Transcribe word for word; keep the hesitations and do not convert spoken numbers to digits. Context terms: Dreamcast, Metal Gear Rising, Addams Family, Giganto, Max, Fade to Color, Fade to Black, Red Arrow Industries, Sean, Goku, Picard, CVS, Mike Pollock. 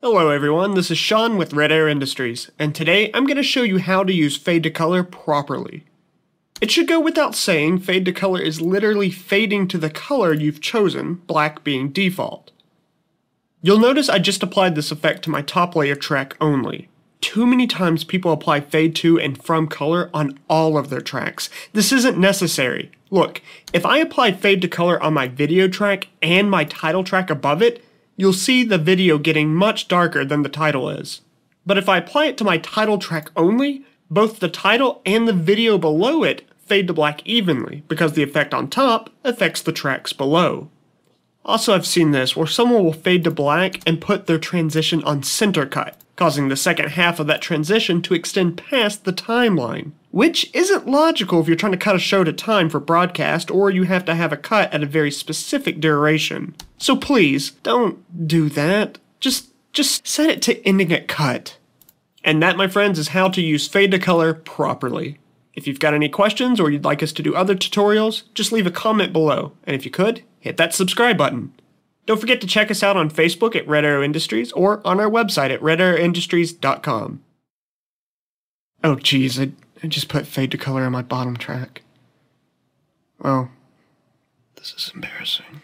Hello everyone, this is Sean with Red Arrow Industries, and today I'm going to show you how to use Fade to Color properly. It should go without saying, Fade to Color is literally fading to the color you've chosen, black being default. You'll notice I just applied this effect to my top layer track only. Too many times people apply Fade to and From Color on all of their tracks. This isn't necessary. Look, if I apply Fade to Color on my video track and my title track above it, you'll see the video getting much darker than the title is. But if I apply it to my title track only, both the title and the video below it fade to black evenly, because the effect on top affects the tracks below. Also, I've seen this where someone will fade to black and put their transition on center cut, causing the second half of that transition to extend past the timeline, which isn't logical if you're trying to cut a show at a time for broadcast or you have to have a cut at a very specific duration. So please, don't do that. Just, just set it to ending at cut. And that, my friends, is how to use Fade to Color properly. If you've got any questions or you'd like us to do other tutorials, just leave a comment below. And if you could, hit that subscribe button. Don't forget to check us out on Facebook at Red Arrow Industries or on our website at red arrow industries dot com. Oh geez, I, I just put Fade to Color on my bottom track. Well, this is embarrassing.